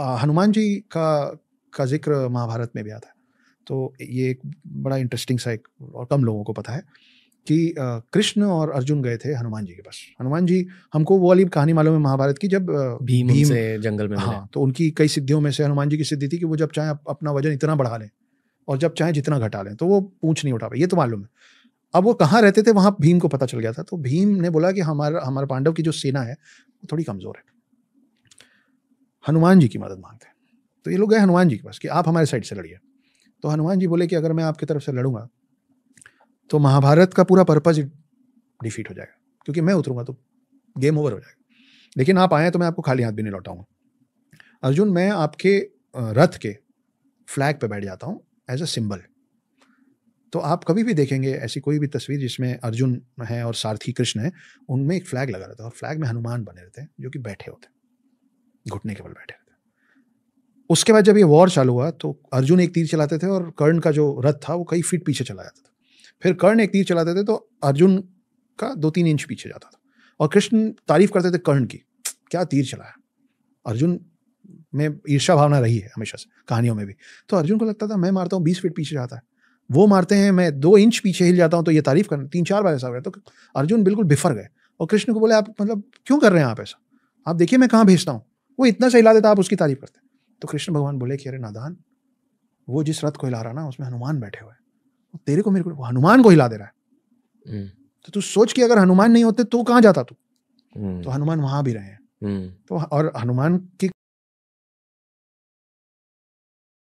हनुमान जी का जिक्र महाभारत में भी आता है। तो ये एक बड़ा इंटरेस्टिंग सा एक, और कम लोगों को पता है कि कृष्ण और अर्जुन गए थे हनुमान जी के पास। हनुमान जी, हमको वो वाली कहानी मालूम है महाभारत की, जब भीम से जंगल में, हाँ, तो उनकी कई सिद्धियों में से हनुमान जी की सिद्धि थी कि वो जब चाहे अपना वजन इतना बढ़ा लें और जब चाहे जितना घटा लें, तो वो पूंछ नहीं उठा पाए, ये तो मालूम है। अब वो कहाँ रहते थे वहाँ भीम को पता चल गया था। तो भीम ने बोला कि हमारे पांडव की जो सेना है वो थोड़ी कमज़ोर है, हनुमान जी की मदद मांगते हैं। तो ये लोग गए हनुमान जी के पास कि आप हमारे साइड से लड़िए। तो हनुमान जी बोले कि अगर मैं आपकी तरफ से लड़ूंगा तो महाभारत का पूरा पर्पज़ डिफीट हो जाएगा, क्योंकि मैं उतरूंगा तो गेम ओवर हो जाएगा, लेकिन आप आएँ तो मैं आपको खाली हाथ भी नहीं लौटाऊँगा। अर्जुन, मैं आपके रथ के फ्लैग पर बैठ जाता हूँ एज अ सिम्बल। तो आप कभी भी देखेंगे ऐसी कोई भी तस्वीर जिसमें अर्जुन है और सारथी कृष्ण है, उनमें एक फ्लैग लगा रहता है और फ्लैग में हनुमान बने रहते हैं जो कि बैठे होते हैं, घुटने के बल बैठे रहते हैं। उसके बाद जब ये वॉर चालू हुआ तो अर्जुन एक तीर चलाते थे और कर्ण का जो रथ था वो कई फीट पीछे चला जाता था। फिर कर्ण एक तीर चलाते थे तो अर्जुन का 2-3 इंच पीछे जाता था। और कृष्ण तारीफ करते थे कर्ण की, क्या तीर चलाया। अर्जुन में ईर्ष्या भावना रही है हमेशा से, कहानियों में भी। तो अर्जुन को लगता था मैं मारता हूँ 20 फीट पीछे जाता है, वो मारते हैं, मैं 2 इंच पीछे हिल जाता हूँ तो ये तारीफ करना। 3-4 बार ऐसा हो गया तो अर्जुन बिल्कुल बिफर गए और कृष्ण को बोले, आप मतलब क्यों कर रहे हैं आप ऐसा, आप देखिए मैं कहाँ भेजता हूँ, वो इतना सा हिला देता, आप उसकी तारीफ करते हैं। तो कृष्ण भगवान बोले कि अरे नादान, वो जिस रथ को हिला रहा ना उसमें हनुमान बैठे हुए हैं, तेरे को मेरे को हनुमान को हिला दे रहा है। तो तू सोच कि अगर हनुमान नहीं होते तो कहाँ जाता तू। तो हनुमान वहाँ भी रहे हैं। तो और हनुमान की